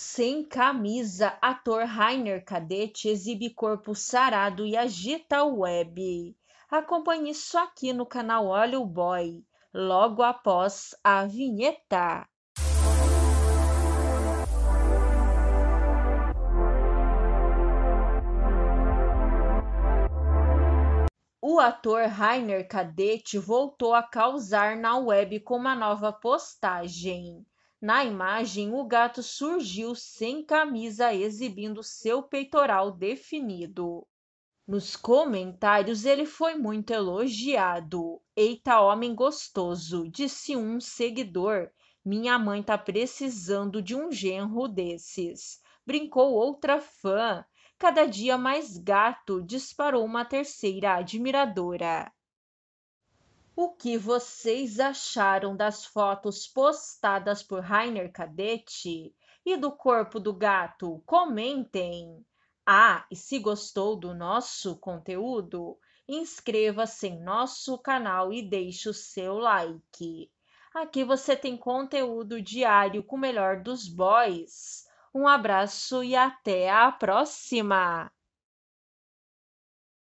Sem camisa, ator Rainer Cadete exibe corpo sarado e agita a web. Acompanhe isso aqui no canal Olha o Boy, logo após a vinheta. O ator Rainer Cadete voltou a causar na web com uma nova postagem. Na imagem, o gato surgiu sem camisa, exibindo seu peitoral definido. Nos comentários, ele foi muito elogiado. "Eita, homem gostoso", disse um seguidor. "Minha mãe tá precisando de um genro desses", brincou outra fã. "Cada dia mais gato", disparou uma terceira admiradora. O que vocês acharam das fotos postadas por Rainer Cadete e do corpo do gato? Comentem! Ah, e se gostou do nosso conteúdo, inscreva-se em nosso canal e deixe o seu like. Aqui você tem conteúdo diário com o melhor dos boys. Um abraço e até a próxima!